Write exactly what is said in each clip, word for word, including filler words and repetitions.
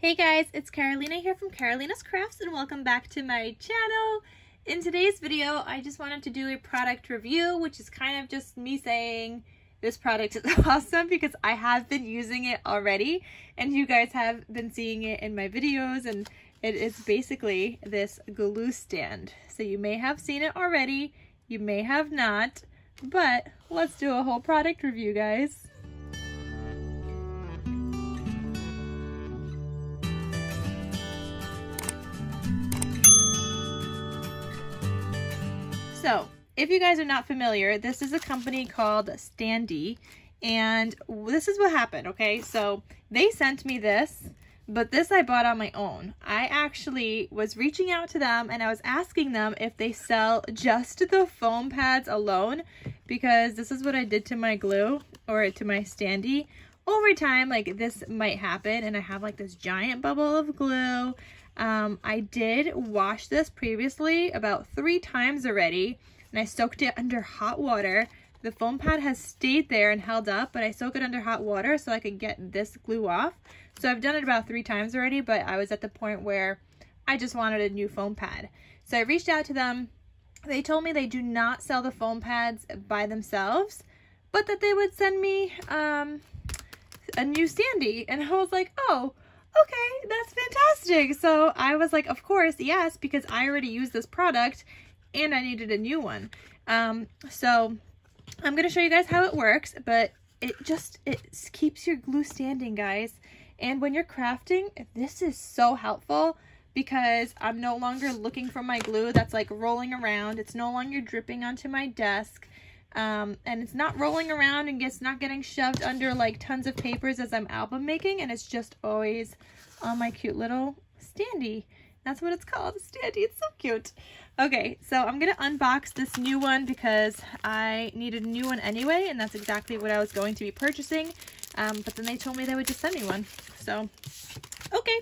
Hey guys, it's Carolina here from Carolina's Crafts and welcome back to my channel. In today's video, I just wanted to do a product review, which is kind of just me saying this product is awesome because I have been using it already and you guys have been seeing it in my videos, and it is basically this glue stand. So you may have seen it already, you may have not, but let's do a whole product review, guys. So, if you guys are not familiar, this is a company called Standiy, and this is what happened, okay? So, they sent me this, but this I bought on my own. I actually was reaching out to them, and I was asking them if they sell just the foam pads alone, because this is what I did to my glue, or to my Standiy. Over time, like, this might happen, and I have, like, this giant bubble of glue. Um, I did wash this previously about three times already, and I soaked it under hot water. The foam pad has stayed there and held up, but I soak it under hot water so I could get this glue off. So I've done it about three times already, but I was at the point where I just wanted a new foam pad. So I reached out to them. They told me they do not sell the foam pads by themselves, but that they would send me um, a new Standiy. And I was like, oh, okay, that's fantastic. So I was like, of course, yes, because I already used this product and I needed a new one. Um, so I'm going to show you guys how it works, but it just, it keeps your glue standing, guys. And when you're crafting, this is so helpful because I'm no longer looking for my glue that's like rolling around. It's no longer dripping onto my desk. Um, and it's not rolling around and it's not getting shoved under like tons of papers as I'm album making, and it's just always on my cute little Standiy. That's what it's called, Standiy. It's so cute. Okay, so I'm going to unbox this new one because I needed a new one anyway, and that's exactly what I was going to be purchasing, um, but then they told me they would just send me one, so okay,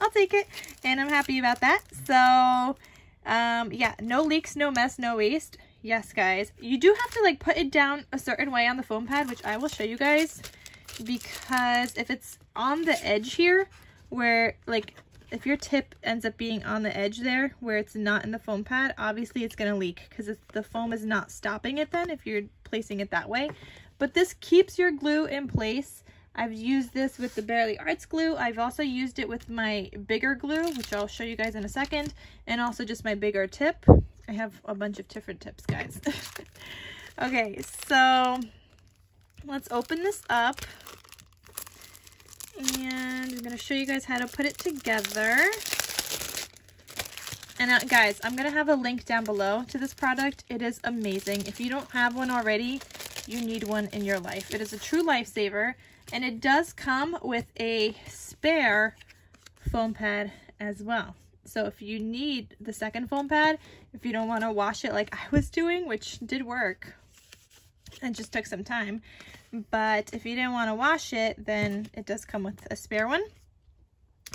I'll take it, and I'm happy about that. So um, yeah, no leaks, no mess, no waste. Yes, guys, you do have to like put it down a certain way on the foam pad, which I will show you guys, because if it's on the edge here where like if your tip ends up being on the edge there where it's not in the foam pad, obviously it's going to leak because the foam is not stopping it then if you're placing it that way. But this keeps your glue in place. I've used this with the Barely Arts glue. I've also used it with my bigger glue, which I'll show you guys in a second, and also just my bigger tip. I have a bunch of different tips, guys. Okay, so let's open this up. And I'm going to show you guys how to put it together. And uh, guys, I'm going to have a link down below to this product. It is amazing. If you don't have one already, you need one in your life. It is a true lifesaver. And it does come with a spare foam pad as well. So if you need the second foam pad, if you don't want to wash it like I was doing, which did work and just took some time, but if you didn't want to wash it, then it does come with a spare one.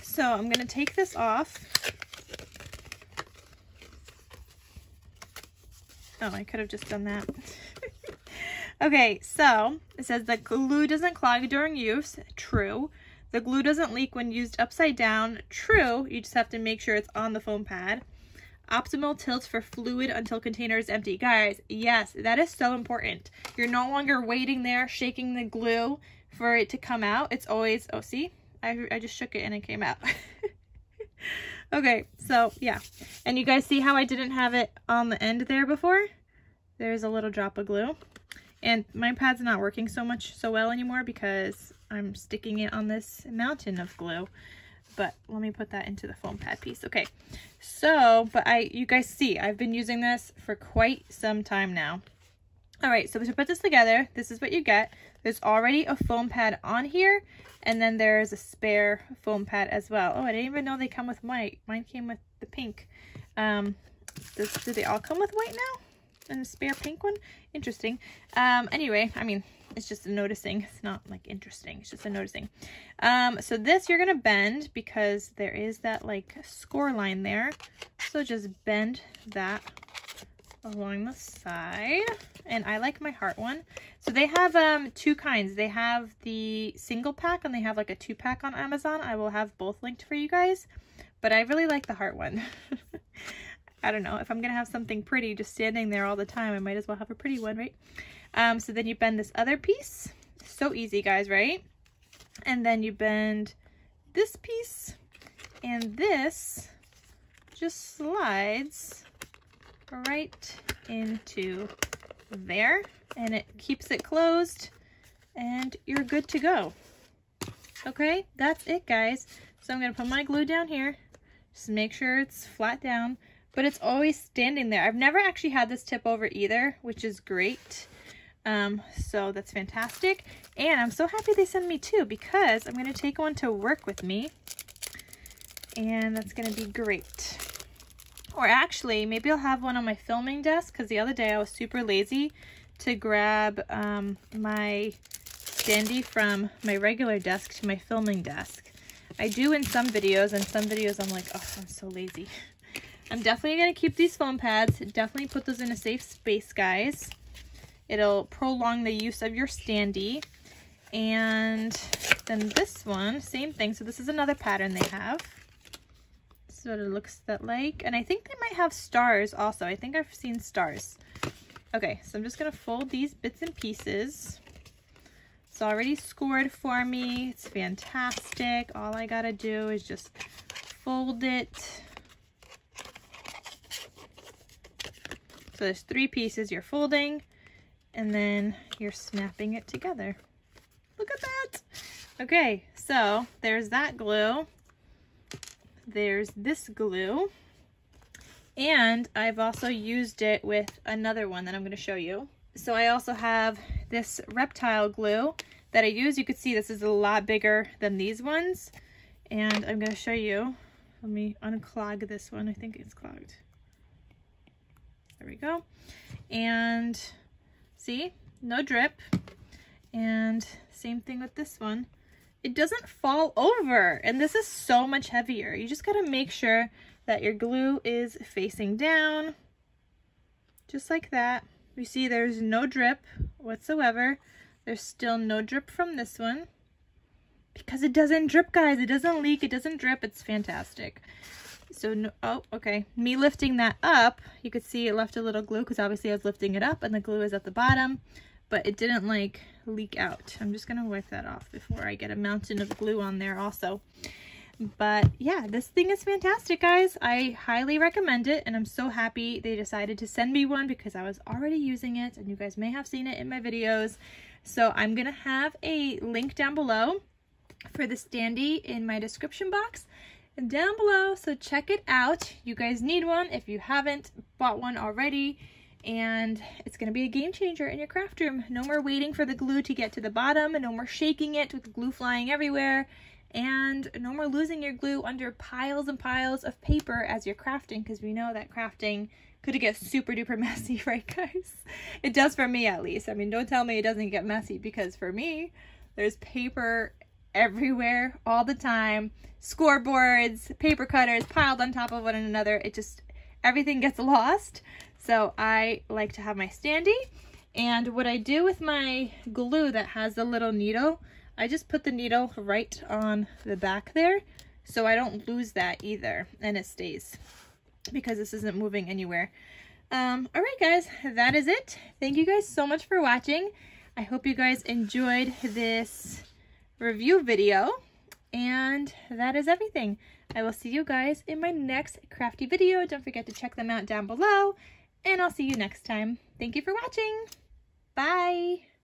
So I'm going to take this off. Oh, I could have just done that. Okay, so it says the glue doesn't clog during use. True. The glue doesn't leak when used upside down. True, you just have to make sure it's on the foam pad. Optimal tilt for fluid until container is empty. Guys, yes, that is so important. You're no longer waiting there, shaking the glue for it to come out. It's always, oh, see, I, I just shook it and it came out. Okay, so yeah. And you guys see how I didn't have it on the end there before? There's a little drop of glue. And my pad's not working so much so well anymore because I'm sticking it on this mountain of glue. But let me put that into the foam pad piece. Okay, so, but I, you guys see, I've been using this for quite some time now. All right, so to put this together, this is what you get. There's already a foam pad on here, and then there's a spare foam pad as well. Oh, I didn't even know they come with white. Mine came with the pink. Um, does, do they all come with white now? And a spare pink one? Interesting. Um, anyway, I mean, it's just a noticing. It's not like interesting. It's just a noticing. Um, so this you're going to bend because there is that like score line there. So just bend that along the side, and I like my heart one. So they have um two kinds. They have the single pack and they have like a two pack on Amazon. I will have both linked for you guys, but I really like the heart one. I don't know, if I'm gonna have something pretty just standing there all the time, I might as well have a pretty one, right? Um, so then you bend this other piece. So easy, guys, right? And then you bend this piece, and this just slides right into there, and it keeps it closed, and you're good to go. Okay, that's it, guys. So I'm gonna put my glue down here, just make sure it's flat down, but it's always standing there. I've never actually had this tip over either, which is great. Um, so that's fantastic. And I'm so happy they sent me two, because I'm going to take one to work with me, and that's going to be great. Or actually, maybe I'll have one on my filming desk, because the other day I was super lazy to grab um, my Standiy from my regular desk to my filming desk. I do in some videos, and some videos I'm like, oh, I'm so lazy. I'm definitely going to keep these foam pads. Definitely put those in a safe space, guys. It'll prolong the use of your Standiy. And then this one, same thing. So this is another pattern they have. This is what it looks that like. And I think they might have stars also. I think I've seen stars. Okay, so I'm just going to fold these bits and pieces. It's already scored for me. It's fantastic. All I got to do is just fold it. So there's three pieces you're folding, and then you're snapping it together. Look at that! Okay, so there's that glue. There's this glue. And I've also used it with another one that I'm going to show you. So I also have this reptile glue that I use. You can see this is a lot bigger than these ones. And I'm going to show you. Let me unclog this one. I think it's clogged. There we go. And see, no drip. And same thing with this one. It doesn't fall over. And this is so much heavier. You just got to make sure that your glue is facing down. Just like that. You see there's no drip whatsoever. There's still no drip from this one. Because it doesn't drip, guys. It doesn't leak. It doesn't drip. It's fantastic. So, no, oh, okay, me lifting that up, you could see it left a little glue, because obviously I was lifting it up and the glue is at the bottom, but it didn't like leak out. I'm just going to wipe that off before I get a mountain of glue on there also. But yeah, this thing is fantastic, guys. I highly recommend it, and I'm so happy they decided to send me one, because I was already using it, and you guys may have seen it in my videos. So I'm going to have a link down below for the Standiy in my description box down below, so check it out. You guys need one if you haven't bought one already, and it's going to be a game changer in your craft room. No more waiting for the glue to get to the bottom, and no more shaking it with glue flying everywhere, and no more losing your glue under piles and piles of paper as you're crafting, because we know that crafting could get super duper messy, right, guys? It does for me, at least. I mean, don't tell me it doesn't get messy, because for me there's paper everywhere all the time. Scoreboards, paper cutters piled on top of one another. It just, everything gets lost. So I like to have my Standiy, and what I do with my glue that has the little needle, I just put the needle right on the back there, so I don't lose that either, and it stays, because this isn't moving anywhere. Um, all right, guys, that is it. Thank you guys so much for watching. I hope you guys enjoyed this review video, and that is everything. I will see you guys in my next crafty video. Don't forget to check them out down below, and I'll see you next time. Thank you for watching. Bye.